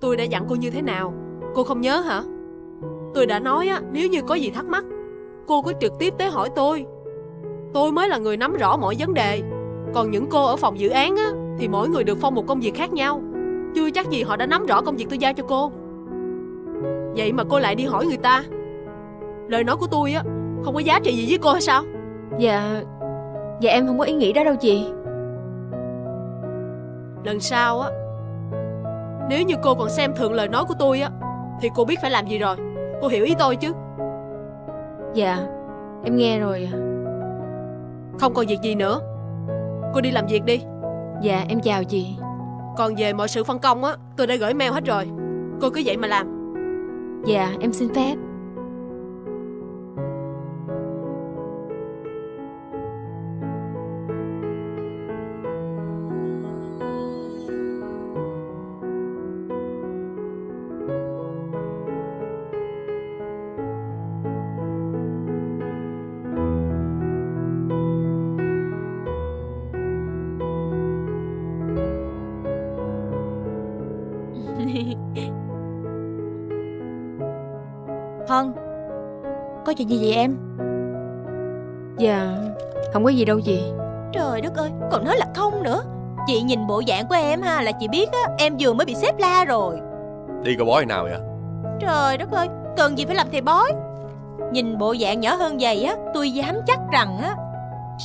Tôi đã dặn cô như thế nào? Cô không nhớ hả? Tôi đã nói á, nếu như có gì thắc mắc, cô cứ trực tiếp tới hỏi tôi. Tôi mới là người nắm rõ mọi vấn đề. Còn những cô ở phòng dự án á, thì mỗi người được phong một công việc khác nhau. Chưa chắc gì họ đã nắm rõ công việc tôi giao cho cô. Vậy mà cô lại đi hỏi người ta. Lời nói của tôi á, không có giá trị gì với cô hay sao? Dạ em không có ý nghĩ đó đâu chị. Lần sau á, nếu như cô còn xem thường lời nói của tôi á, thì cô biết phải làm gì rồi. Cô hiểu ý tôi chứ? Dạ em nghe rồi. Không còn việc gì nữa, cô đi làm việc đi. Dạ em chào chị. Còn về mọi sự phân công á, tôi đã gửi mail hết rồi. Cô cứ vậy mà làm. Dạ em xin phép. Hân, có chuyện gì vậy em? Dạ không có gì đâu chị. Trời đất ơi, còn nói là không nữa. Chị nhìn bộ dạng của em ha, là chị biết á, em vừa mới bị sếp la rồi. Đi coi bói nào vậy? Trời đất ơi, cần gì phải làm thầy bói. Nhìn bộ dạng nhỏ hơn vậy á, tôi dám chắc rằng á,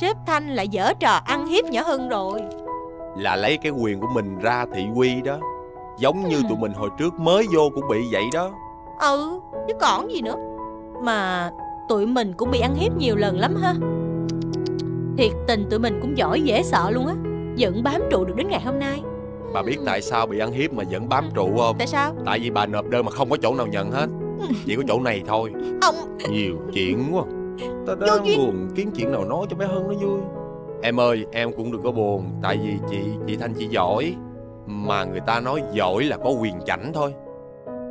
sếp Thanh lại dở trò ăn hiếp nhỏ hơn rồi. Là lấy cái quyền của mình ra thị uy đó. Giống như tụi mình hồi trước mới vô cũng bị vậy đó. Ừ, chứ còn gì nữa. Mà tụi mình cũng bị ăn hiếp nhiều lần lắm ha. Thiệt tình tụi mình cũng giỏi dễ sợ luôn á, vẫn bám trụ được đến ngày hôm nay. Bà biết tại sao bị ăn hiếp mà vẫn bám trụ không? Tại sao? Tại vì bà nộp đơn mà không có chỗ nào nhận hết. Chỉ có chỗ này thôi. Ông nhiều chuyện quá. Ta đang buồn kiếm chuyện nào nói cho bé Hân nó vui. Em ơi, em cũng đừng có buồn. Tại vì chị Thanh chị giỏi. Mà người ta nói giỏi là có quyền chảnh thôi,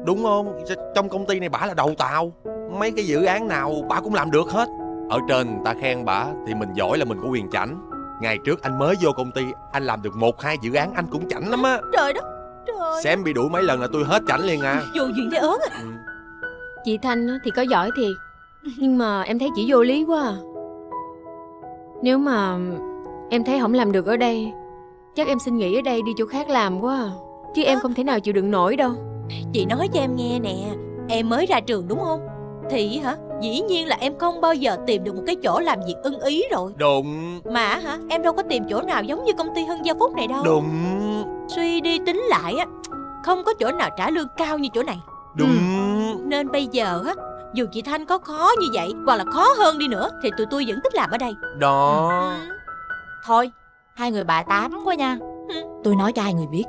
đúng không? Trong công ty này bả là đầu tàu. Mấy cái dự án nào bả cũng làm được hết. Ở trên người ta khen bả thì mình giỏi là mình có quyền chảnh. Ngày trước anh mới vô công ty, anh làm được 1-2 dự án anh cũng chảnh lắm á. Trời đất, trời. Xem bị đuổi mấy lần là tôi hết chảnh liền à. Vô duyên thế ớn à. Chị Thanh thì có giỏi thiệt, nhưng mà em thấy chị vô lý quá à. Nếu mà em thấy không làm được ở đây, chắc em xin nghỉ ở đây đi chỗ khác làm quá à. Chứ em không thể nào chịu đựng nổi đâu. Chị nói cho em nghe nè, em mới ra trường đúng không? Thì hả, dĩ nhiên là em không bao giờ tìm được một cái chỗ làm việc ưng ý rồi. Đúng. Mà hả, em đâu có tìm chỗ nào giống như công ty Hưng Gia Phúc này đâu. Đúng. Suy đi tính lại á, không có chỗ nào trả lương cao như chỗ này. Đúng. Nên bây giờ á, dù chị Thanh có khó như vậy hoặc là khó hơn đi nữa, thì tụi tôi vẫn thích làm ở đây. Đó. Thôi, hai người bà tám quá nha. Tôi nói cho hai người biết,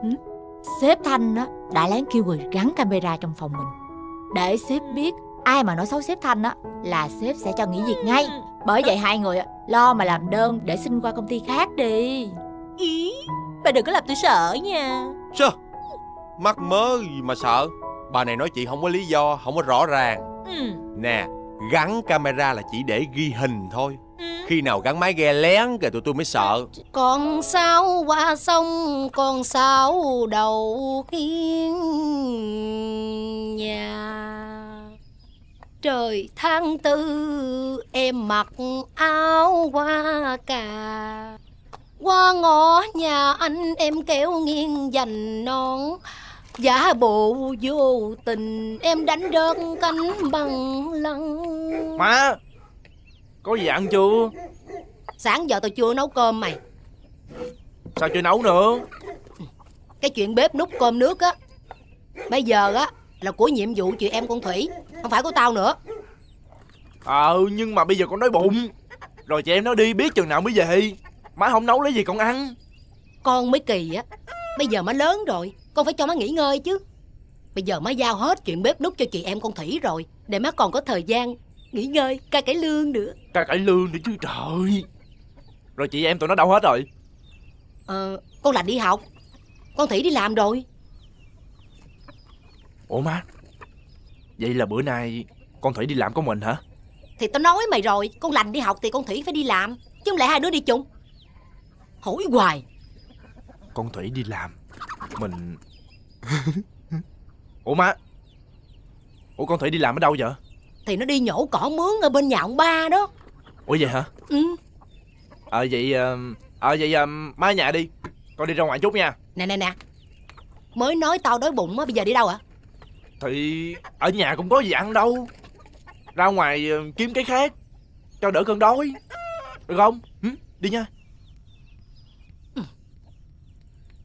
sếp Thanh á đã lén kêu người gắn camera trong phòng mình, để sếp biết ai mà nói xấu sếp Thanh á là sếp sẽ cho nghỉ việc ngay. Bởi vậy hai người lo mà làm đơn để xin qua công ty khác đi. Ý, bà đừng có làm tôi sợ nha. Sao? Mắc mớ gì mà sợ. Bà này nói chị không có lý do, không có rõ ràng. Nè, gắn camera là chỉ để ghi hình thôi. Khi nào gắn máy ghe lén rồi tụi tôi mới sợ. Còn sao qua sông, còn sao đầu hiên nhà. Trời tháng tư em mặc áo hoa cà. Qua ngõ nhà anh em kéo nghiêng dành non. Giả bộ vô tình em đánh rớt cánh bằng lăng. Má! Có gì ăn chưa? Sáng giờ tao chưa nấu cơm mày. Sao chưa nấu nữa? Cái chuyện bếp nút cơm nước á, bây giờ á là của nhiệm vụ chị em con Thủy, không phải của tao nữa. Nhưng mà bây giờ con đói bụng rồi, chị em nó đi biết chừng nào mới về. Má không nấu lấy gì con ăn. Con mới kỳ á, bây giờ má lớn rồi, con phải cho má nghỉ ngơi chứ. Bây giờ má giao hết chuyện bếp nút cho chị em con Thủy rồi, để má còn có thời gian nghỉ ngơi, cai cải lương nữa. Cai cải lương nữa chứ trời. Rồi chị em tụi nó đâu hết rồi? Con Lành đi học, con Thủy đi làm rồi. Ủa má, vậy là bữa nay con Thủy đi làm có mình hả? Thì tao nói mày rồi, con Lành đi học thì con Thủy phải đi làm, chứ không lẽ hai đứa đi chung. Hỏi hoài. Con Thủy đi làm, mình Ủa má, ủa con Thủy đi làm ở đâu vậy? Thì nó đi nhổ cỏ mướn ở bên nhà ông ba đó. Ủa vậy hả? Ừ. Vậy má ở nhà đi, con đi ra ngoài chút nha. Nè, mới nói tao đói bụng á, bây giờ đi đâu hả? Thì ở nhà cũng có gì ăn đâu, ra ngoài kiếm cái khác cho đỡ cơn đói, được không? Ừ, đi nha.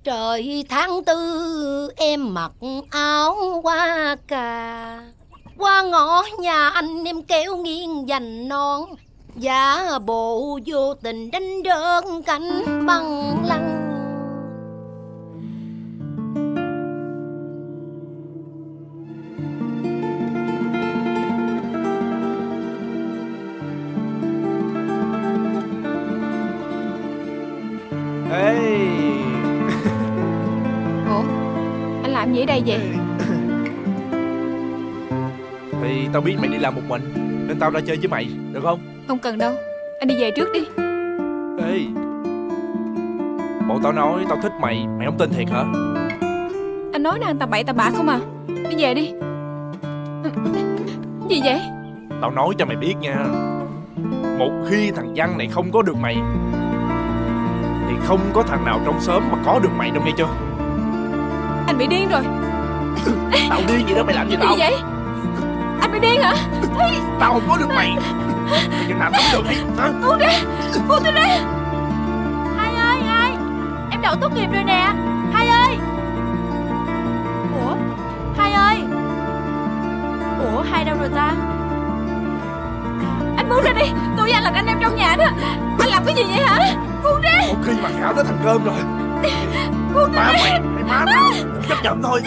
Trời tháng tư em mặc áo hoa cà, qua ngõ nhà anh em kéo nghiêng dành non, giả bộ vô tình đánh đơn cánh bằng lăng. Vậy đây vậy? Thì tao biết mày đi làm một mình nên tao ra chơi với mày, được không? Không cần đâu, anh đi về trước đi. Ê, bộ tao nói tao thích mày, mày không tin thiệt hả? Anh nói là anh tà bậy không à. Đi về đi. Gì vậy? Tao nói cho mày biết nha, một khi thằng Văn này không có được mày thì không có thằng nào trong xóm mà có được mày đâu, nghe chưa? Anh bị điên rồi. Tao điên gì đó, mày làm gì tao? Gì vậy? Anh bị điên hả? Tao không có được mày, mày chừng nào tao cũng được đi. Buông ra, buông tôi ra. Hai ơi, Hai, em đậu tốt nghiệp rồi nè. Hai ơi. Ủa, Hai ơi. Ủa, Hai đâu rồi ta? Anh buông ra đi, tôi với anh là anh em trong nhà đó. Anh làm cái gì vậy hả? Buông ra. Một khi mà khảo tới thành cơm rồi. Buông ra. Má chấp nhận thôi.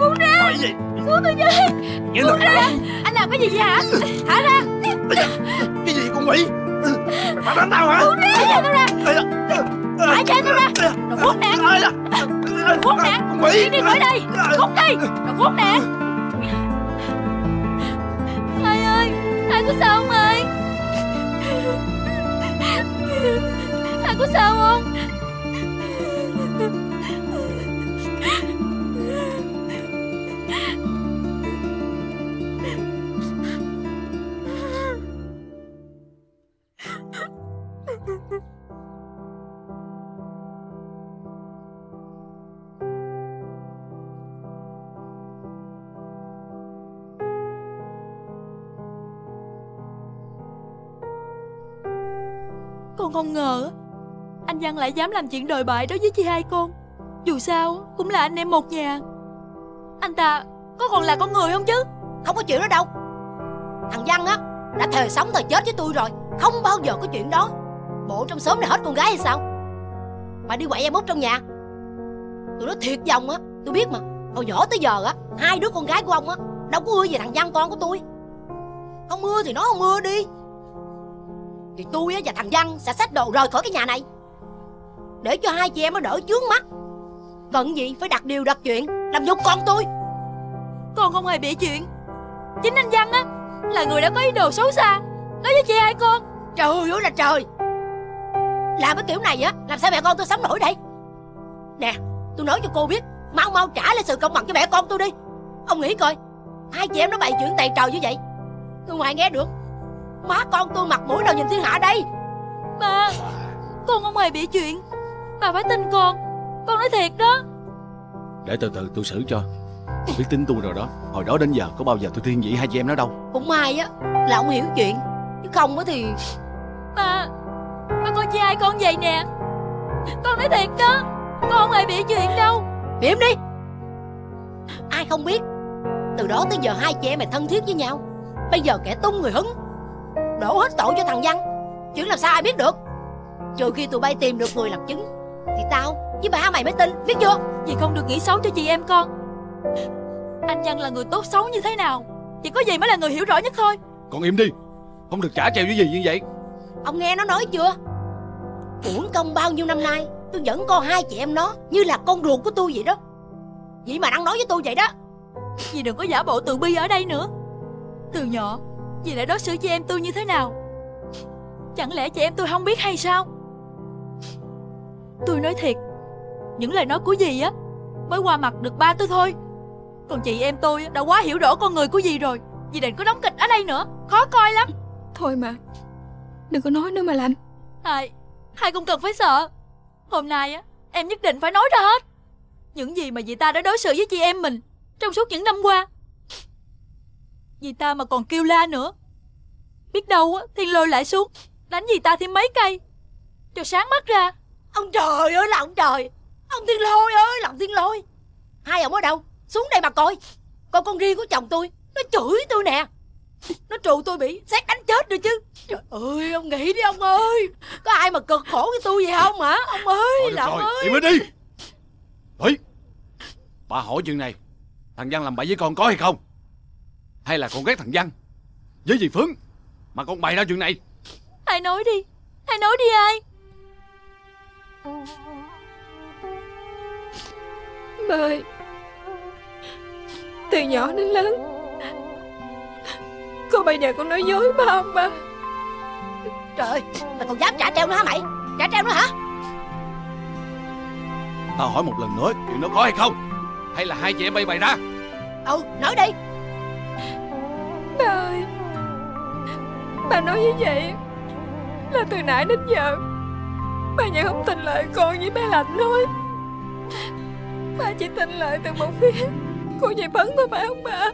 Buông ra. Nói gì? Buông tôi ra. Buông ra. Anh làm cái gì vậy hả? Thả ra. Cái gì con quỷ? Mày bắt đánh tao hả? Buông ra. Thả chân tôi ra. Đồ khốn nạn. Đồ khốn nạn. Con quỷ. Đi khỏi đây. Cút đi. Đồ khốn nạn. Hai ơi, Hai có sao không ơi? Hai có sao không? Con không ngờ anh Văn lại dám làm chuyện đồi bại đó với chị hai con. Dù sao cũng là anh em một nhà. Anh ta có còn là con người không chứ? Không có chuyện đó đâu. Thằng Văn á đã thề sống thề chết với tôi rồi, không bao giờ có chuyện đó. Bộ trong xóm này hết con gái hay sao mà đi quậy em út trong nhà? Tụi nó thiệt lòng á, tôi biết mà. Hồi nhỏ tới giờ á, hai đứa con gái của ông á đâu có ưa gì thằng Văn con của tôi. Không ưa thì nó không ưa đi, thì tôi á và thằng Văn sẽ xách đồ rời khỏi cái nhà này, để cho hai chị em nó đỡ chướng mắt. Cần gì phải đặt điều đặt chuyện làm nhục con tôi. Con không hề bịa chuyện. Chính anh Văn á là người đã có ý đồ xấu xa nói với chị hai con. Trời ơi là trời, làm cái kiểu này á làm sao mẹ con tôi sống nổi đây? Nè, tôi nói cho cô biết, mau mau trả lại sự công bằng cho mẹ con tôi đi. Ông nghĩ coi, hai chị em nó bày chuyện tày trời như vậy, người ngoài nghe được, má con tôi mặt mũi nào nhìn thiên hạ đây. Ba, con không hề bịa chuyện, bà phải tin con. Con nói thiệt đó. Để từ từ tôi xử cho. Tôi biết tính tôi rồi đó. Hồi đó đến giờ có bao giờ tôi thiên vị hai chị em nó đâu. Cũng may á là ông hiểu chuyện, chứ không á thì... Ba coi chị hai con vậy nè. Con nói thiệt đó, con không hề bịa chuyện đâu. Điểm đi. Ai không biết, từ đó tới giờ hai chị em mày thân thiết với nhau. Bây giờ kẻ tung người hứng, đổ hết tội cho thằng Văn. Chuyện làm sao ai biết được, trừ khi tụi bay tìm được người làm chứng thì tao với ba mày mới tin, biết chưa? Vì không được nghĩ xấu cho chị em con. Anh Văn là người tốt xấu như thế nào, chỉ có gì mới là người hiểu rõ nhất thôi. Con im đi, không được trả treo với gì như vậy. Ông nghe nó nói chưa? Uổng công bao nhiêu năm nay tôi vẫn coi hai chị em nó như là con ruột của tôi vậy đó. Vậy mà đang nói với tôi vậy đó. Dì đừng có giả bộ tự bi ở đây nữa. Từ nhỏ dì lại đối xử chị em tôi như thế nào, chẳng lẽ chị em tôi không biết hay sao? Tôi nói thiệt, những lời nói của dì á mới qua mặt được ba tôi thôi. Còn chị em tôi đã quá hiểu rõ con người của dì rồi. Dì đừng có đóng kịch ở đây nữa, khó coi lắm. Thôi mà, đừng có nói nữa mà Lành. Hai cũng cần phải sợ. Hôm nay á, em nhất định phải nói ra hết những gì mà dì ta đã đối xử với chị em mình trong suốt những năm qua. Dì ta mà còn kêu la nữa, biết đâu á Thiên Lôi lại xuống đánh dì ta thêm mấy cây cho sáng mắt ra. Ông trời ơi là ông trời, ông Thiên Lôi ơi là ông Thiên Lôi. Hai ông ở đâu? Xuống đây mà coi. Con riêng của chồng tôi, nó chửi tôi nè, nó trù tôi bị xét đánh chết rồi chứ. Trời ơi, ông nghĩ đi ông ơi, có ai mà cực khổ với tôi vậy không hả ông ơi? Thôi là ông rồi, ơi im đi. Ê, bà hỏi chuyện này, thằng Văn làm bậy với con có hay không? Hay là con ghét thằng Văn với dì Phướng mà con bày ra chuyện này? Hãy nói đi, hãy nói đi ai. Bà ơi, từ nhỏ đến lớn cô bây giờ con nói dối ba không ba? Trời ơi, mày còn dám trả treo nữa hả mày? Trả treo nữa hả? Tao hỏi một lần nữa, chuyện nó có hay không? Hay là hai chị em bay bày ra? Ừ, nói đi. Ba ơi, bà nói như vậy là từ nãy đến giờ bà vẫn không tin lời con với bé Lành thôi. Bà chỉ tin lời từ một phía cô dì Phấn thôi phải không bà?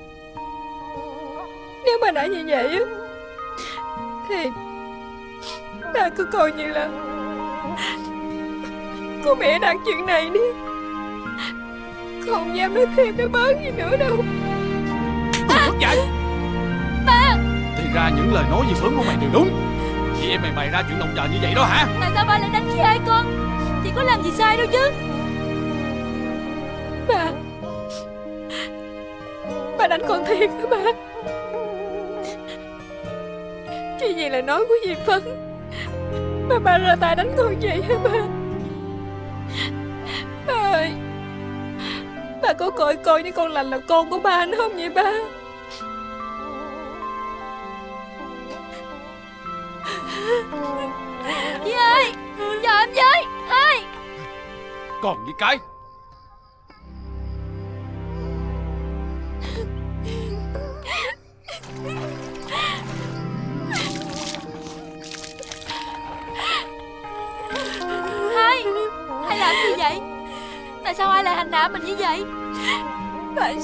Nếu mà đã như vậy thì bà cứ coi như là cô mẹ đặt chuyện này đi, không dám nói thêm cái bớt gì nữa đâu. Vậy ba, thì ra những lời nói dì Phấn của mày đều đúng. Chị em mày bày ra chuyện động trời như vậy đó hả? Tại sao ba lại đánh chị hai con? Chị có làm gì sai đâu chứ? Bà đánh con thiệt hả ba? Chuyện gì là nói của dì Phấn mà bà ra tay đánh con vậy hả ba? Ba ơi, bà có coi như con Lành là con của ba nữa không vậy ba? Chị ơi, chờ em với. Ơi, còn gì cái vậy? Tại sao ai lại hành hạ mình như vậy? Tại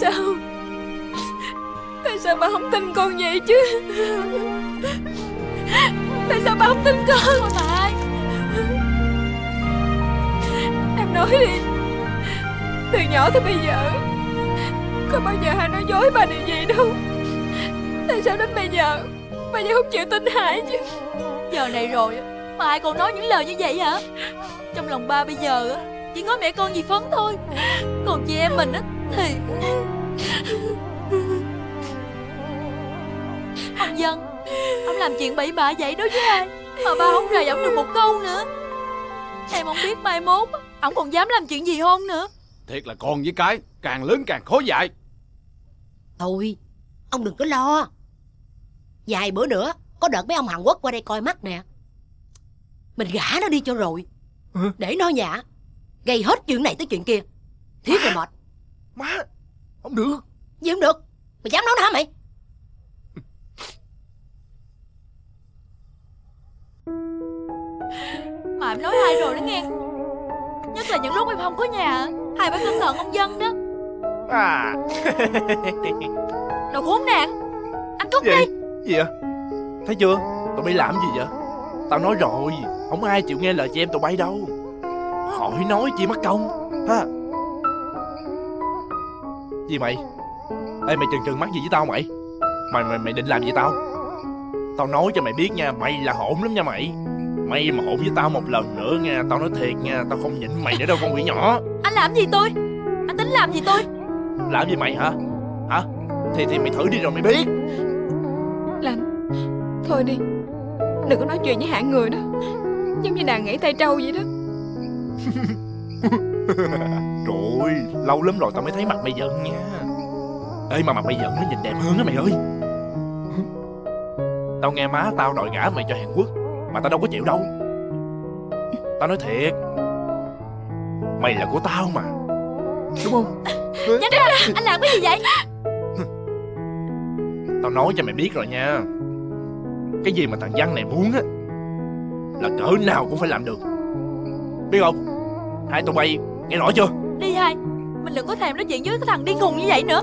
sao bà không tin con vậy chứ? Tại sao bà không tin con? Thôi bà ơi, em nói đi. Từ nhỏ tới bây giờ có bao giờ Hai nói dối bà điều gì đâu. Tại sao đến bây giờ bà vẫn không chịu tin Hai chứ? Giờ này rồi mà Hai còn nói những lời như vậy hả? Trong lòng ba bây giờ á chỉ có mẹ con dì Phấn thôi, còn chị em mình á thì ông Dân, ông làm chuyện bậy bạ vậy đó với Hai mà ba không rầy ổng được một câu nữa. Em không biết mai mốt ổng còn dám làm chuyện gì hơn nữa. Thiệt là con với cái càng lớn càng khó dạy. Thôi ông đừng có lo, vài bữa nữa có đợt mấy ông Hàn Quốc qua đây coi mắt nè, mình gả nó đi cho rồi. Để nó nhả gây hết chuyện này tới chuyện kia, thiết là mệt. Má, không được. Gì không được? Mày dám nói nó hả mày? Mà em nói Hai rồi đó nghe, nhất là những lúc em không có nhà, Hai phải cẩn thận ông Dân đó. Đồ khốn nạn, anh cút đi. Gì vậy? Thấy chưa, tụi bay làm gì vậy? Tao nói rồi, không ai chịu nghe lời chị em tụi bay đâu. Khỏi nói chi mất công ha. Gì mày? Ê mày, trừng mắt gì với tao mày? Mày định làm gì tao? Tao nói cho mày biết nha, mày là hỗn lắm nha mày. Mày mà hỗn với tao một lần nữa nha, tao nói thiệt nha, tao không nhịn mày nữa đâu con quỷ nhỏ. Anh làm gì tôi? Anh tính làm gì tôi? Làm gì mày hả? Hả? Thì mày thử đi rồi mày biết. Lành, thôi đi, đừng có nói chuyện với hạng người đó, giống như nàng nghĩ tay trâu vậy đó. Trời ơi, lâu lắm rồi tao mới thấy mặt mày giận nha. Ê mà mặt mày giận nó nhìn đẹp hơn á mày ơi. Tao nghe má tao đòi gả mày cho Hàn Quốc mà tao đâu có chịu đâu. Tao nói thiệt, mày là của tao mà, đúng không? Tránh ra đó, anh làm cái gì vậy? Tao nói cho mày biết rồi nha, cái gì mà thằng Văn này muốn á là cỡ nào cũng phải làm được, biết không? Hai tụi bay nghe rõ chưa? Đi Hai, mình đừng có thèm nói chuyện với cái thằng điên khùng như vậy nữa.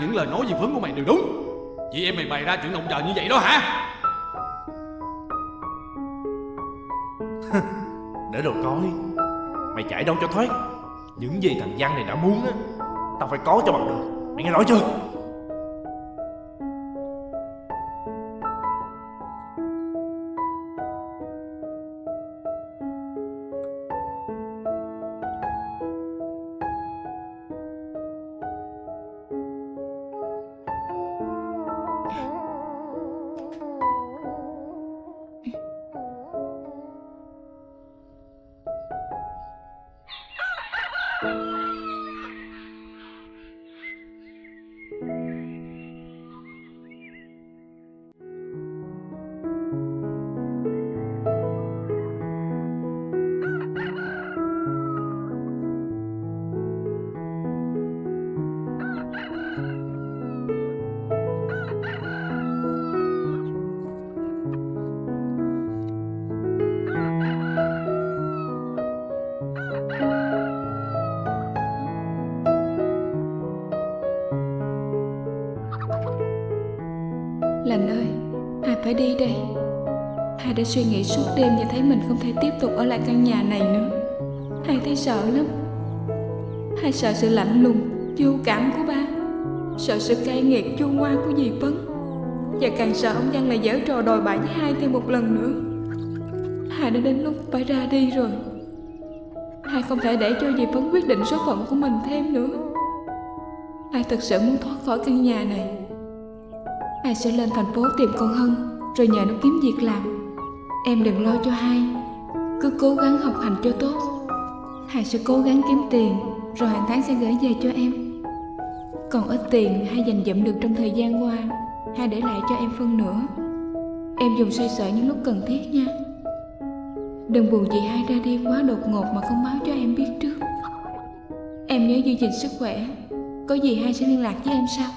Những lời nói gì vướng của mày đều đúng. Chị em mày bày ra chuyện động trời như vậy đó hả? Để rồi coi mày chạy đâu cho thoát. Những gì thằng Văn này đã muốn á, tao phải có cho bằng được. Mày nghe rõ chưa? Lành ơi, Hai phải đi đây. Hai đã suy nghĩ suốt đêm và thấy mình không thể tiếp tục ở lại căn nhà này nữa. Hai thấy sợ lắm. Hai sợ sự lạnh lùng, vô cảm của ba, sợ sự cay nghiệt, chua ngoa của dì Vấn, và càng sợ ông Văn lại giở trò đòi bại với Hai thêm một lần nữa. Hai đã đến lúc phải ra đi rồi. Hai không thể để cho dì Vấn quyết định số phận của mình thêm nữa. Hai thật sự muốn thoát khỏi căn nhà này. Hai sẽ lên thành phố tìm con Hân, rồi nhờ nó kiếm việc làm. Em đừng lo cho Hai, cứ cố gắng học hành cho tốt. Hai sẽ cố gắng kiếm tiền, rồi hàng tháng sẽ gửi về cho em. Còn ít tiền Hai dành dụm được trong thời gian qua, Hai để lại cho em phân nửa. Em dùng xoay sở những lúc cần thiết nha. Đừng buồn chị Hai ra đi quá đột ngột mà không báo cho em biết trước. Em nhớ duy trì sức khỏe. Có gì Hai sẽ liên lạc với em sau.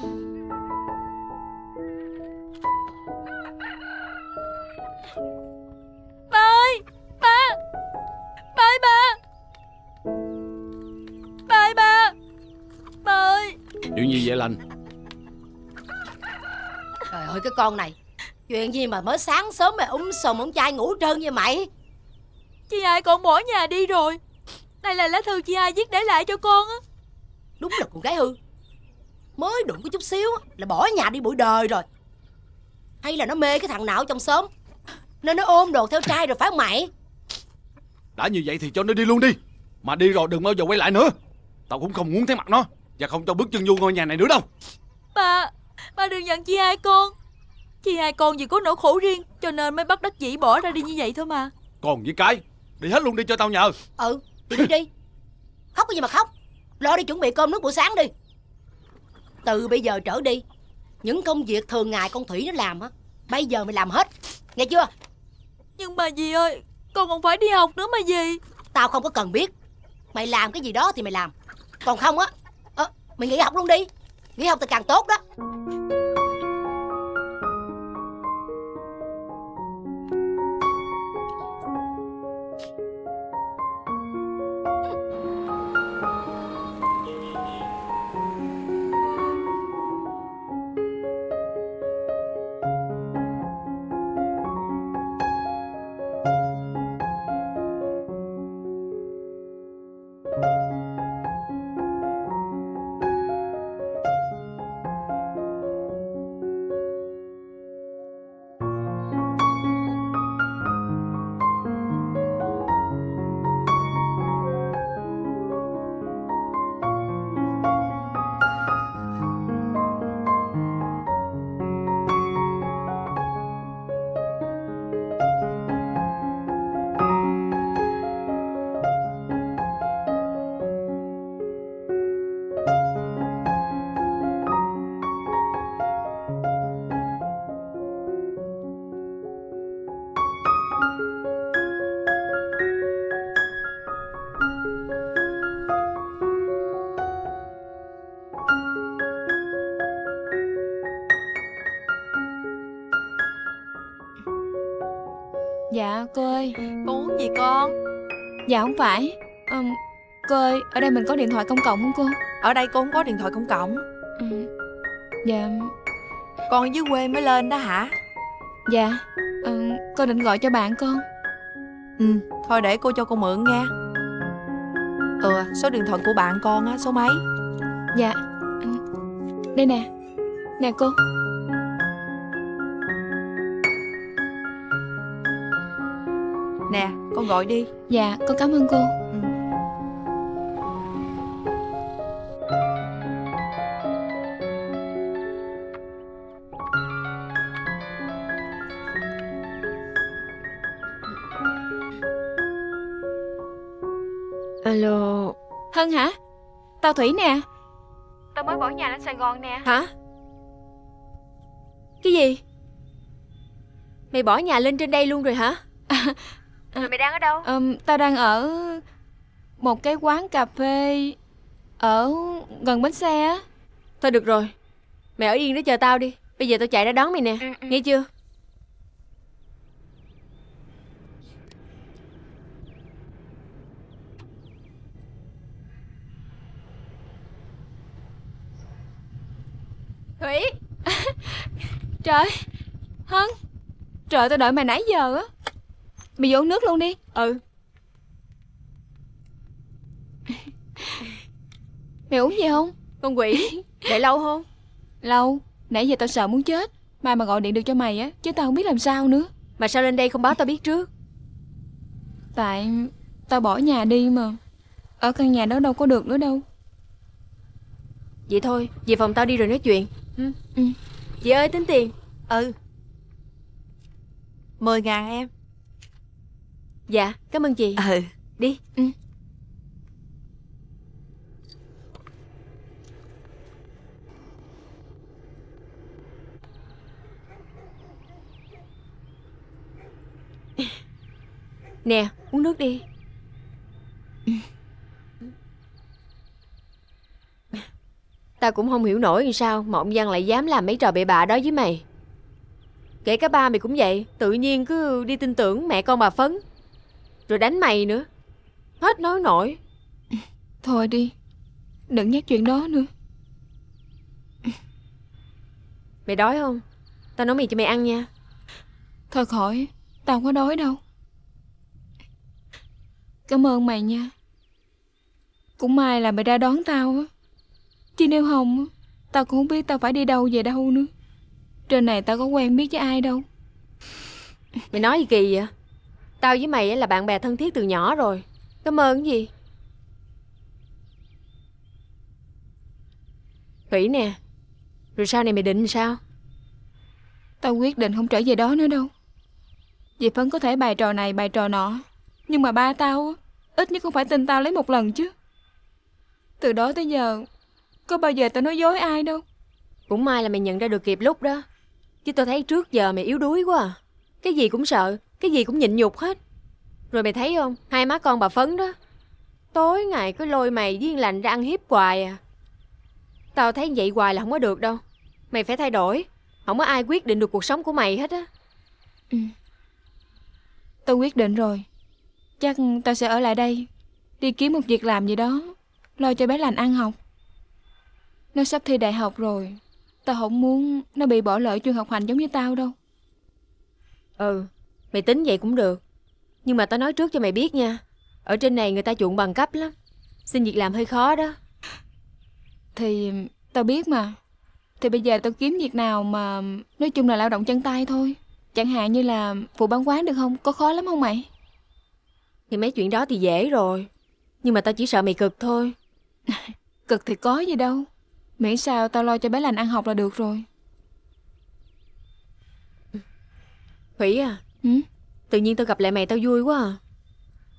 Lành. Trời ơi cái con này, chuyện gì mà mới sáng sớm mày sùm ông trai ngủ trơn vậy mày? Chị Hai con bỏ nhà đi rồi. Đây là lá thư chị Hai viết để lại cho con á. Đúng là con gái hư. Mới đụng có chút xíu là bỏ nhà đi bụi đời rồi. Hay là nó mê cái thằng nào trong xóm nên nó ôm đồ theo trai rồi phải không mày? Đã như vậy thì cho nó đi luôn đi. Mà đi rồi đừng bao giờ quay lại nữa. Tao cũng không muốn thấy mặt nó và không cho bước chân vô ngôi nhà này nữa đâu. Ba đừng giận chị Hai con. Chị Hai con vì có nỗi khổ riêng cho nên mới bắt đắc dĩ bỏ ra đi như vậy thôi mà. Còn với cái, đi hết luôn đi cho tao nhờ. Ừ, đi đi đi. Khóc cái gì mà khóc. Lo đi chuẩn bị cơm nước buổi sáng đi. Từ bây giờ trở đi, những công việc thường ngày con Thủy nó làm á, bây giờ mày làm hết, nghe chưa? Nhưng mà dì ơi, con còn phải đi học nữa mà dì. Tao không có cần biết. Mày làm cái gì đó thì mày làm. Còn không á, mày nghỉ học luôn đi. Nghỉ học thì càng tốt đó. Dạ cô ơi. Cô uống gì con? Dạ không phải. Cô ơi, ở đây mình có điện thoại công cộng không cô? Ở đây cô không có điện thoại công cộng. Dạ. Con ở dưới quê mới lên đó hả? Dạ. Cô định gọi cho bạn con. Thôi để cô cho con mượn nha. Số điện thoại của bạn con á, số mấy? Dạ. Đây nè. Nè cô. Nè, con gọi đi. Dạ, con cảm ơn cô. Alo. Hân hả? Tao Thủy nè. Tao mới bỏ nhà lên Sài Gòn nè. Hả? Cái gì? Mày bỏ nhà lên trên đây luôn rồi hả? Mày đang ở đâu? Tao đang ở một cái quán cà phê ở gần bến xe á. Thôi được rồi, mày ở yên đó chờ tao đi. Bây giờ tao chạy ra đón mày nè. Nghe chưa? Thủy. Trời. Hân. Trời, tao đợi mày nãy giờ á. Mày vô uống nước luôn đi. Mày uống gì không? Con quỷ. Để lâu không? Lâu. Nãy giờ tao sợ muốn chết. Mai mà gọi điện được cho mày á, chứ tao không biết làm sao nữa. Mà sao lên đây không báo tao biết trước? Tại tao bỏ nhà đi mà. Ở căn nhà đó đâu có được nữa đâu. Vậy thôi, về phòng tao đi rồi nói chuyện. Chị ơi, tính tiền. 10.000 em. Dạ, cảm ơn chị. Đi. Nè, uống nước đi. Tao cũng không hiểu nổi sao mà ông Văn lại dám làm mấy trò bậy bạ đó với mày. Kể cả ba mày cũng vậy. Tự nhiên cứ đi tin tưởng mẹ con bà Phấn. Rồi đánh mày nữa. Hết nói nổi. Thôi đi, đừng nhắc chuyện đó nữa. Mày đói không? Tao nấu mì cho mày ăn nha. Thôi khỏi, tao không có đói đâu. Cảm ơn mày nha. Cũng may là mày ra đón tao á. Chứ nếu không, tao cũng không biết tao phải đi đâu về đâu nữa. Trên này tao có quen biết với ai đâu. Mày nói gì kỳ vậy? Tao với mày là bạn bè thân thiết từ nhỏ rồi. Cảm ơn cái gì? Thủy nè. Rồi sau này mày định sao? Tao quyết định không trở về đó nữa đâu. Dì Phấn có thể bài trò này bài trò nọ, nhưng mà ba tao ít nhất cũng phải tin tao lấy một lần chứ. Từ đó tới giờ có bao giờ tao nói dối ai đâu. Cũng may là mày nhận ra được kịp lúc đó. Chứ tao thấy trước giờ mày yếu đuối quá à. Cái gì cũng sợ, cái gì cũng nhịn nhục hết. Rồi mày thấy không, hai má con bà Phấn đó, tối ngày cứ lôi mày viên lành ra ăn hiếp hoài à. Tao thấy vậy hoài là không có được đâu. Mày phải thay đổi. Không có ai quyết định được cuộc sống của mày hết á. Tao quyết định rồi. Chắc tao sẽ ở lại đây, đi kiếm một việc làm gì đó, lo cho bé Lành ăn học. Nó sắp thi đại học rồi. Tao không muốn nó bị bỏ lỡ chuyện học hành giống như tao đâu. Mày tính vậy cũng được. Nhưng mà tao nói trước cho mày biết nha, ở trên này người ta chuộng bằng cấp lắm. Xin việc làm hơi khó đó. Thì tao biết mà. Thì bây giờ tao kiếm việc nào mà nói chung là lao động chân tay thôi. Chẳng hạn như là phụ bán quán được không? Có khó lắm không mày? Thì mấy chuyện đó thì dễ rồi. Nhưng mà tao chỉ sợ mày cực thôi. Cực thì có gì đâu. Miễn sao tao lo cho bé Lành ăn học là được rồi. Thủy à. Tự nhiên tao gặp lại mày tao vui quá à.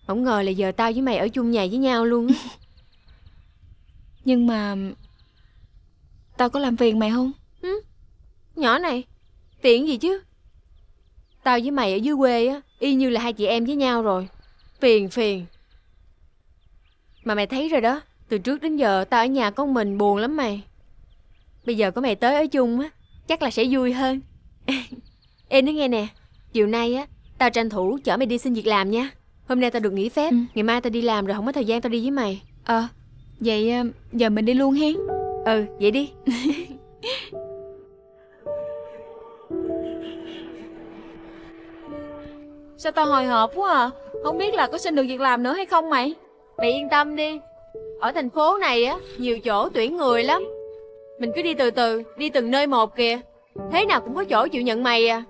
Không ngờ là giờ tao với mày ở chung nhà với nhau luôn. Nhưng mà tao có làm phiền mày không? Nhỏ này, phiền gì chứ. Tao với mày ở dưới quê á, y như là hai chị em với nhau rồi. Phiền. Mà mày thấy rồi đó, từ trước đến giờ tao ở nhà con mình buồn lắm mày. Bây giờ có mày tới ở chung á, chắc là sẽ vui hơn. Ê, nó nghe nè, chiều nay á Tao tranh thủ chở mày đi xin việc làm nha. Hôm nay tao được nghỉ phép, ngày mai tao đi làm rồi không có thời gian tao đi với mày. Vậy giờ mình đi luôn hen. Ừ, vậy đi. Sao tao hồi hộp quá à? Không biết là có xin được việc làm nữa hay không mày. Mày yên tâm đi, ở thành phố này á, nhiều chỗ tuyển người lắm. Mình cứ đi từ từ, đi từng nơi một kìa. Thế nào cũng có chỗ chịu nhận mày à.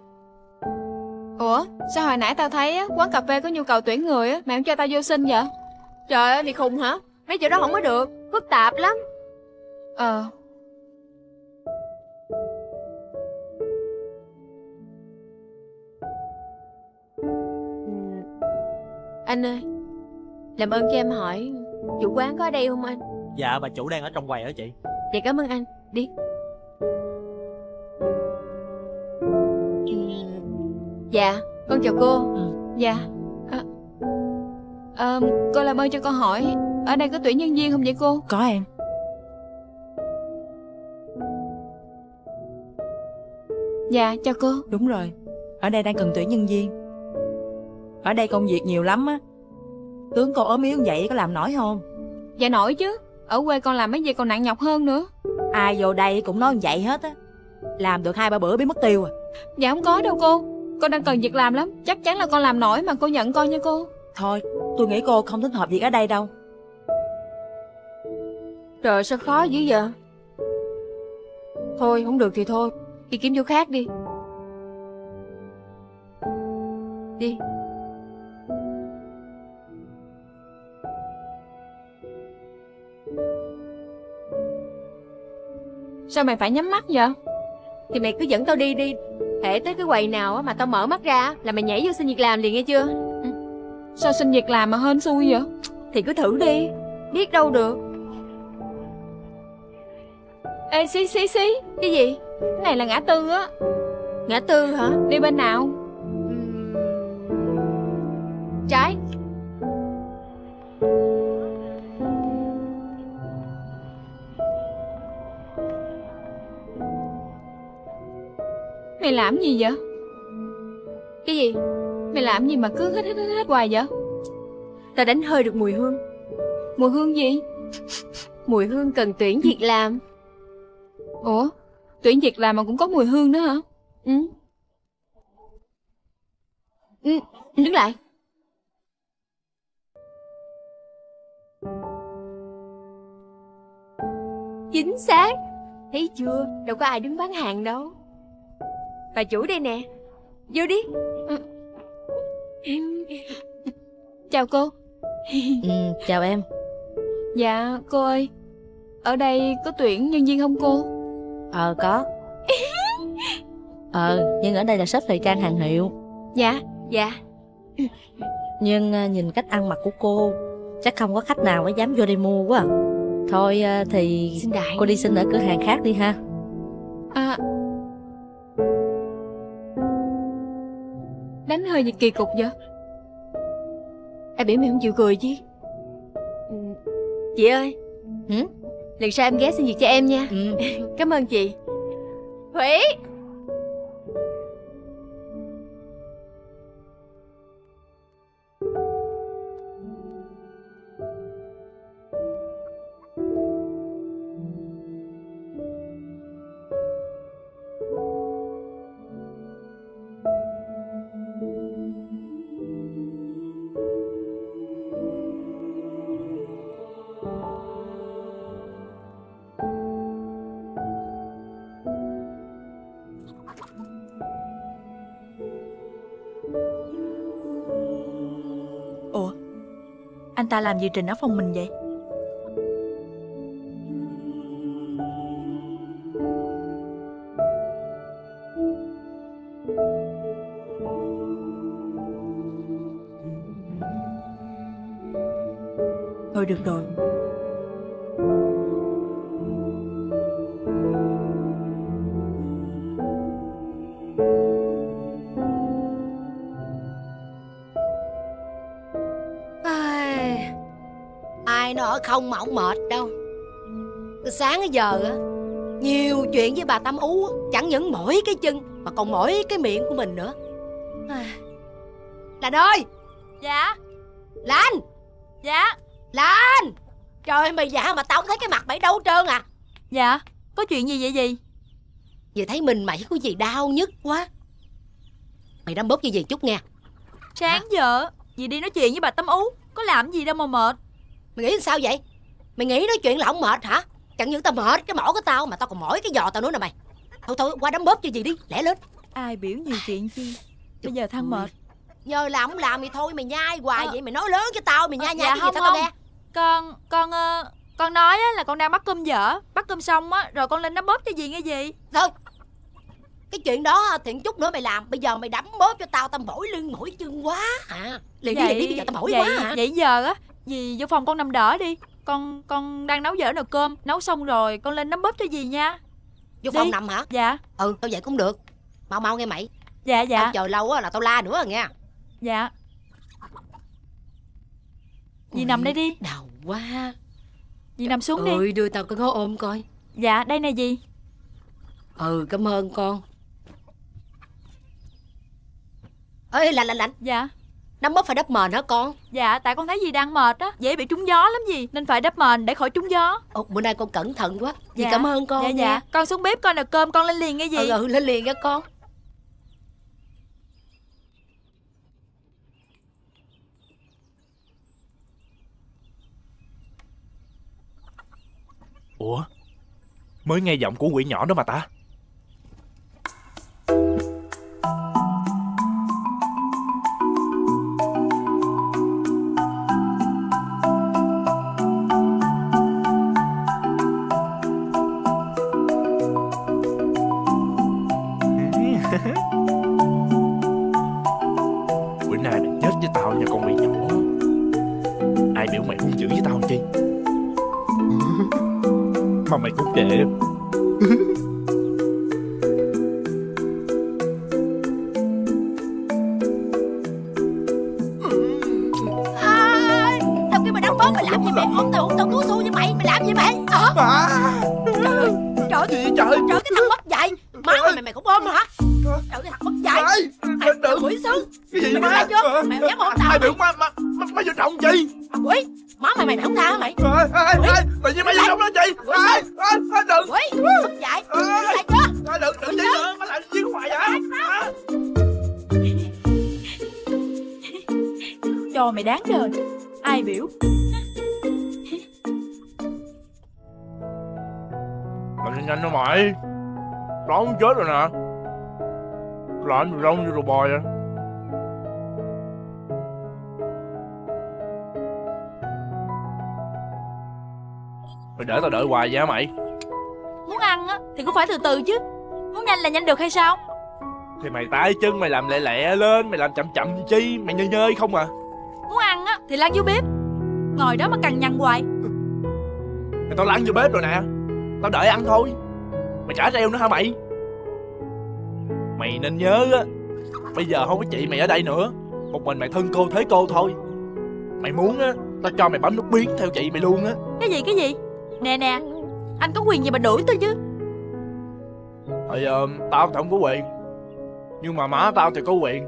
Ủa, sao hồi nãy tao thấy á, quán cà phê có nhu cầu tuyển người á, mày không cho tao vô xin vậy? Trời ơi, mày khùng hả? Mấy chỗ đó không có được, phức tạp lắm. Anh ơi, làm ơn cho em hỏi chủ quán có ở đây không anh? Dạ, bà chủ đang ở trong quầy đó chị. Dạ cảm ơn anh, đi. Dạ, con chào cô. Dạ. Cô làm ơn cho con hỏi, ở đây có tuyển nhân viên không vậy cô? Có em. Dạ, chào cô. Đúng rồi, ở đây đang cần tuyển nhân viên. Ở đây công việc nhiều lắm á. Tướng con ốm yếu vậy có làm nổi không? Dạ nổi chứ, ở quê con làm mấy gì còn nặng nhọc hơn nữa. Ai vô đây cũng nói vậy hết á. Làm được 2-3 bữa biết mất tiêu à. Dạ không có đâu cô, con đang cần việc làm lắm. Chắc chắn là con làm nổi mà, cô nhận con nha cô. Thôi, tôi nghĩ cô không thích hợp việc ở đây đâu. Trời, sao khó dữ vậy. Thôi không được thì thôi, đi kiếm chỗ khác đi. Đi. Sao mày phải nhắm mắt vậy? Thì mày cứ dẫn tao đi đi. Hễ tới cái quầy nào mà tao mở mắt ra là mày nhảy vô xin việc làm liền, nghe chưa? Sao xin việc làm mà hên xui vậy? Thì cứ thử đi, biết đâu được. Ê xí xí xí. Cái gì? Cái này là ngã tư á. Ngã tư hả? Đi bên nào? Trái. Mày làm gì vậy? Cái gì? Mày làm gì mà cứ hít hoài vậy? Tao đánh hơi được mùi hương. Mùi hương gì? Mùi hương cần tuyển việc làm. Ủa? Tuyển việc làm mà cũng có mùi hương nữa hả? Đứng lại. Chính xác. Thấy chưa? Đâu có ai đứng bán hàng đâu. Bà chủ đây nè, vô đi. Chào cô. Chào em. Dạ cô ơi, ở đây có tuyển nhân viên không cô? Có. Nhưng ở đây là shop thời trang hàng hiệu. Dạ. Dạ. Nhưng nhìn cách ăn mặc của cô, chắc không có khách nào mới dám vô đây mua quá. Thôi thì cô đi xin ở cửa hàng khác đi ha. Đánh hơi gì kỳ cục vậy? Ai biểu mày không chịu cười chứ. Chị ơi. Lần sau em ghé xin việc cho em nha. Cảm ơn chị. Thủy. Anh ta làm gì Trình ở phòng mình vậy? Thôi được rồi. Không mà không mệt đâu. Từ sáng tới giờ á, nhiều chuyện với bà Tâm Ú, chẳng những mỗi cái chân mà còn mỗi cái miệng của mình nữa. Lành ơi. Dạ. Lành. Dạ. Lành. Trời ơi mày dạ mà tao không thấy cái mặt mày đâu trơn à. Dạ. Có chuyện gì vậy dì? Dì thấy mình mày có gì đau nhức quá. Mày đấm bóp như vậy chút nghe. Sáng giờ dì đi nói chuyện với bà Tấm Ú, có làm gì đâu mà mệt. Mày nghĩ sao vậy? Mày nghĩ nói chuyện là không mệt hả? Chẳng những tao mệt cái mỏ của tao mà tao còn mỏi cái giò tao nữa nè mày. Thôi thôi qua đấm bóp cho dì đi, lẹ lên. Ai biểu nhiều chuyện chi. Bây giờ than mệt. Nhờ là không làm thì thôi mày nhai hoài vậy. Mày nói lớn cho tao, mày nhai nhai dạ, cái gì tao nghe. Con nói là con đang bắt cơm dở. Bắt cơm xong á rồi con lên đấm bóp cho dì nghe dì. Thôi cái chuyện đó thiện chút nữa mày làm. Bây giờ mày đấm bóp cho tao, tao mỏi lưng mỏi chân quá à. Liền đi liền đi, bây giờ tao mỏi quá hả? Vậy giờ á dì vô phòng con nằm đỡ đi. Con đang nấu dở nồi cơm, nấu xong rồi con lên đấm bóp cho dì nha. Vô phòng nằm hả? Dạ. Ừ tao vậy cũng được. Mau mau nghe mày. Dạ dạ. Tao chờ lâu á là tao la nữa rồi nghe. Dạ. Dì nằm đây đi. Đau quá. Dì nằm xuống đi. Đưa tao cái gối ôm coi. Dạ đây nè dì. Ừ cảm ơn con. Ê lạnh. Dạ. Đấm bóp phải đắp mền hả con? Dạ tại con thấy dì đang mệt á, dễ bị trúng gió lắm dì, nên phải đắp mền để khỏi trúng gió. Ồ, bữa nay con cẩn thận quá. Dì cảm ơn con. Dạ. Con xuống bếp coi nồi cơm con lên liền nghe dì. Ừ lên liền nha con. Ủa, mới nghe giọng của quỷ nhỏ đó mà ta. Bữa nay mày chết với tao nha con quỷ nhỏ. Ai biểu mày hung dữ với tao chi? Mà mày cũng trễ. Tao kêu mày đóng bóp mày làm gì mày? Ôm tao cú xu với mày làm gì mày? Trời gì vậy trời? Trời cái thằng mất dạy. Máu mày cũng ôm hả? Trời cái thằng mất dạy. Mày đừng quỷ sứ. Cái gì mày vô? Mày dám ôm tao? Ai biểu mày vô trọng gì? Quỷ. Má mày không tha hả mày? Tự nhiên mày vô trong đó chị. Đừng. Quỷ. Mất dạy. Đừng chứ. Má làm gì của mày vậy? Cho mày đáng đời. Ai biểu? Mày lên nhanh đó mày. Đó không chết rồi nè. Làm gì rong như đồ bò vậy? Mày để tao đợi hoài vậy hả mày? Muốn ăn á thì cũng phải từ từ chứ. Muốn nhanh là nhanh được hay sao? Thì mày tay chân mày làm lẹ lẹ lên. Mày làm chậm chậm chi? Mày nhơi nhơi không à. Muốn ăn á thì lăn vô bếp. Ngồi đó mà cằn nhằn hoài. Thì tao lăn vô bếp rồi nè. Tao đợi ăn thôi. Mày trả treo nữa hả mày? Mày nên nhớ á, bây giờ không có chị mày ở đây nữa, một mình mày thân cô thế cô thôi. Mày muốn á tao cho mày bấm nút biến theo chị mày luôn á. Cái gì nè anh có quyền gì mà đuổi tôi chứ? Thì tao thì không có quyền, nhưng mà má tao thì có quyền.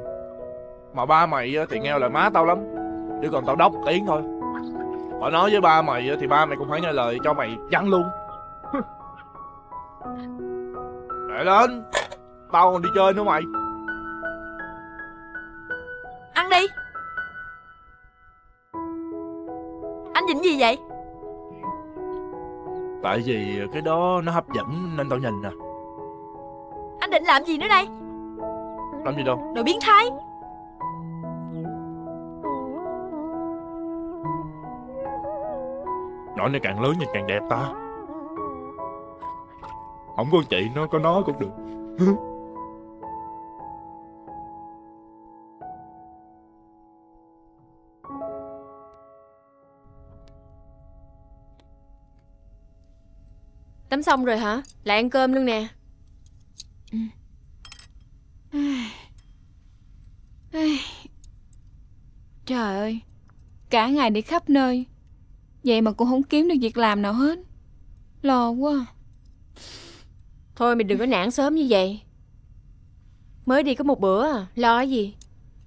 Mà ba mày thì nghe lời má tao lắm, chứ còn tao đốc tiếng thôi. Họ nói với ba mày thì ba mày cũng phải nghe lời, cho mày văng luôn. Để lên. Tao còn đi chơi nữa mày. Ăn đi. Anh nhìn gì vậy? Tại vì cái đó nó hấp dẫn nên tao nhìn nè. Anh định làm gì nữa đây? Làm gì đâu? Đồ biến thái. Nhỏ này càng lớn nhìn càng đẹp ta. Không có chị nó có nó cũng được. Tắm xong rồi hả? Lại ăn cơm luôn nè. Trời ơi, cả ngày đi khắp nơi vậy mà cũng không kiếm được việc làm nào hết. Lo quá. Thôi mày đừng có nản sớm như vậy. Mới đi có một bữa à, lo cái gì.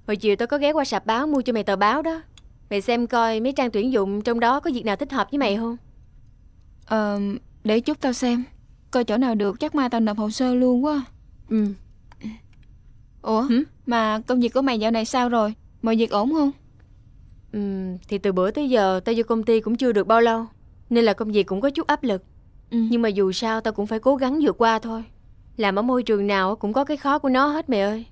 Hồi chiều tao có ghé qua sạp báo mua cho mày tờ báo đó. Mày xem coi mấy trang tuyển dụng trong đó có việc nào thích hợp với mày không? Để chút tao xem coi chỗ nào được, chắc mai tao nộp hồ sơ luôn quá. Ừ. Ủa, mà công việc của mày dạo này sao rồi? Mọi việc ổn không? Thì từ bữa tới giờ tao vô công ty cũng chưa được bao lâu, nên là công việc cũng có chút áp lực. Nhưng mà dù sao tao cũng phải cố gắng vượt qua thôi. Làm ở môi trường nào cũng có cái khó của nó hết mày ơi.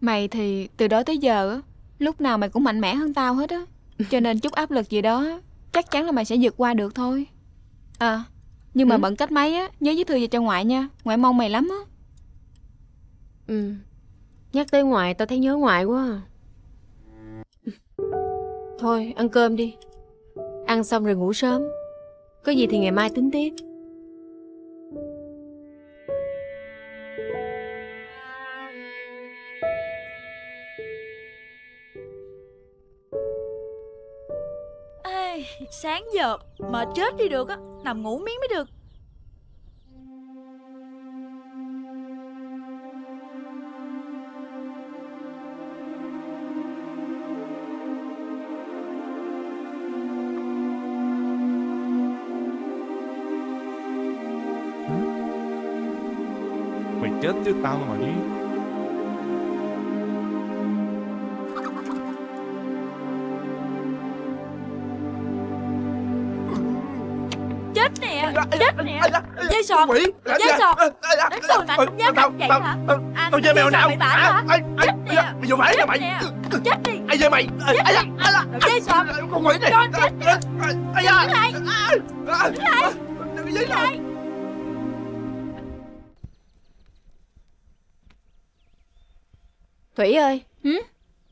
Mày thì từ đó tới giờ lúc nào mày cũng mạnh mẽ hơn tao hết á. Cho nên chút áp lực gì đó chắc chắn là mày sẽ vượt qua được thôi. À, nhưng mà bận cách mấy á, nhớ viết thư về cho ngoại nha. Ngoại mong mày lắm á. Nhắc tới ngoại tao thấy nhớ ngoại quá à. Thôi ăn cơm đi, ăn xong rồi ngủ sớm, có gì thì ngày mai tính tiếp. Ê, sáng giờ mệt chết đi được á, nằm ngủ miếng mới được. Chết chứ tao mà đi. Chết nè, chết nè. Dây sọt, dây sọt. Đến tường mà cũng dám đánh vậy hả? Tao chơi mèo nào? Chết nè, mày vô phải nè mày. Chết đi. Ai dây mày? Dây sọt. Con quỷ này. Con chết nè. Đứng lại. Đứng lại. Thủy ơi,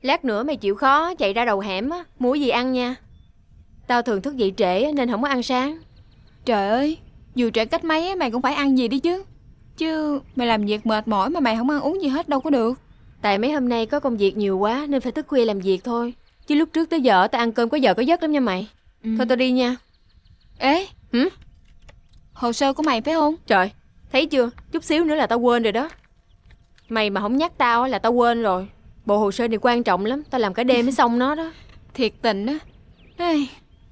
lát nữa mày chịu khó chạy ra đầu hẻm á, mua gì ăn nha. Tao thường thức dậy trễ nên không có ăn sáng. Trời ơi, dù trễ cách mấy mày cũng phải ăn gì đi chứ. Chứ mày làm việc mệt mỏi mà mày không ăn uống gì hết đâu có được. Tại mấy hôm nay có công việc nhiều quá nên phải thức khuya làm việc thôi. Chứ lúc trước tới giờ tao ăn cơm có giờ có giấc lắm nha mày. Thôi tao đi nha. Ê, hồ sơ của mày phải không? Trời, thấy chưa, chút xíu nữa là tao quên rồi đó. Mày mà không nhắc tao là tao quên rồi. Bộ hồ sơ này quan trọng lắm, tao làm cả đêm mới xong nó đó. Thiệt tình á.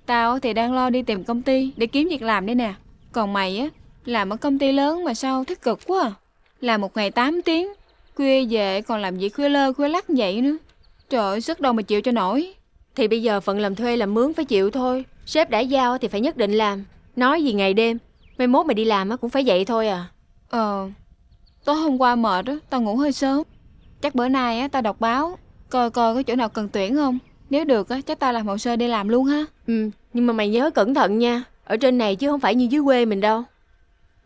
Tao thì đang lo đi tìm công ty để kiếm việc làm đây nè. Còn mày á, làm ở công ty lớn mà sao thấy cực quá à. Làm một ngày 8 tiếng, khuya về còn làm việc khuya lơ khuya lắc vậy nữa. Trời ơi, sức đâu mà chịu cho nổi. Thì bây giờ phận làm thuê làm mướn phải chịu thôi. Sếp đã giao thì phải nhất định làm. Nói gì ngày đêm, mai mốt mày đi làm cũng phải vậy thôi à. Tối hôm qua mệt á, tao ngủ hơi sớm. Chắc bữa nay á, tao đọc báo coi coi có chỗ nào cần tuyển không. Nếu được á, chắc tao làm hồ sơ đi làm luôn ha. Nhưng mà mày nhớ cẩn thận nha. Ở trên này chứ không phải như dưới quê mình đâu.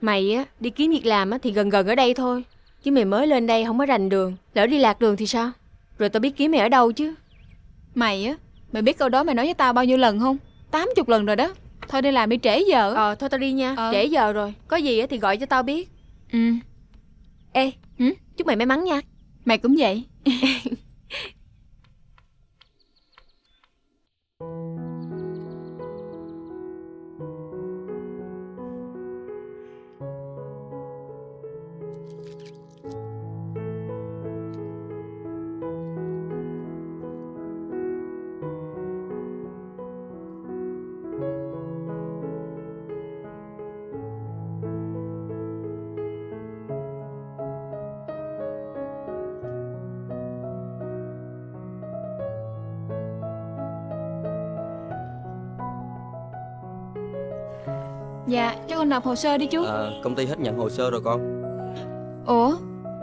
Mày á, đi kiếm việc làm á, thì gần gần ở đây thôi. Chứ mày mới lên đây không có rành đường, lỡ đi lạc đường thì sao? Rồi tao biết kiếm mày ở đâu chứ. Mày á, mày biết câu đó mày nói với tao bao nhiêu lần không? 80 lần rồi đó. Thôi đi làm đi trễ giờ. Thôi tao đi nha, trễ giờ rồi. Có gì á, thì gọi cho tao biết. Ê, chúc mày may mắn nha. Mày cũng vậy. Dạ, cho con nộp hồ sơ đi chú. Công ty hết nhận hồ sơ rồi con. Ủa,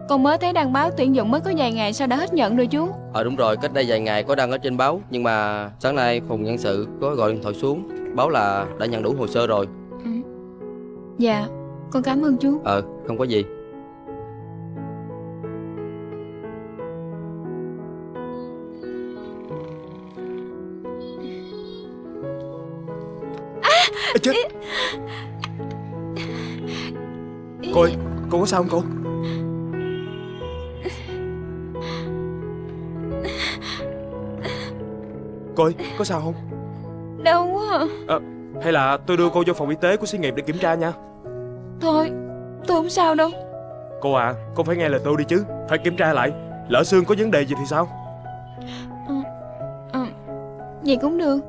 con mới thấy đăng báo tuyển dụng mới có vài ngày sao đã hết nhận rồi chú? Đúng rồi, cách đây vài ngày có đăng ở trên báo. Nhưng mà sáng nay phòng nhân sự có gọi điện thoại xuống báo là đã nhận đủ hồ sơ rồi. Dạ, con cảm ơn chú. Không có gì. Chết. Cô ơi, cô có sao không cô? Cô ơi, có sao không? Đau quá. Hay là tôi đưa cô vô phòng y tế của xí nghiệp để kiểm tra nha. Thôi, tôi không sao đâu. Cô à, cô phải nghe lời tôi đi chứ. Phải kiểm tra lại, lỡ xương có vấn đề gì thì sao? Gì cũng được.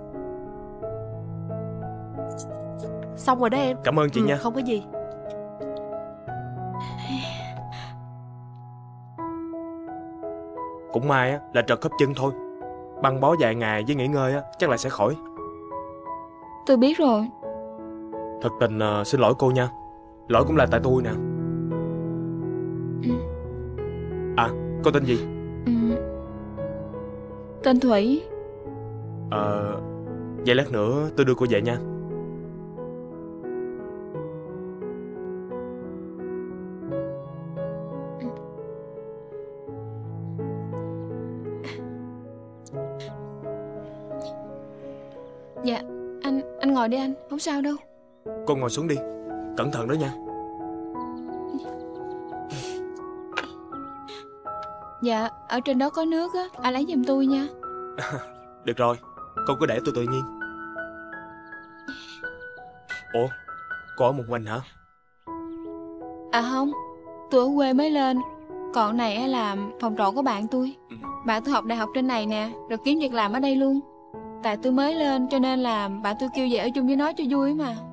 Xong rồi đó em. Cảm ơn chị nha. Không có gì. Cũng may á là trật khớp chân thôi. Băng bó vài ngày với nghỉ ngơi á chắc là sẽ khỏi. Tôi biết rồi. Thật tình xin lỗi cô nha. Lỗi cũng là tại tôi nè. À, cô tên gì? Tên Thủy. Vậy lát nữa tôi đưa cô về nha. Dạ, anh ngồi đi anh, không sao đâu. Cô ngồi xuống đi, cẩn thận đó nha. Dạ, ở trên đó có nước á, anh lấy giùm tôi nha. Được rồi, cô cứ để tôi tự nhiên. Ủa, cô ở một mình hả? À không, tôi ở quê mới lên. Còn này là phòng trọ của bạn tôi. Bạn tôi học đại học trên này nè, rồi kiếm việc làm ở đây luôn. Tại tôi mới lên cho nên là bạn tôi kêu về ở chung với nó cho vui mà.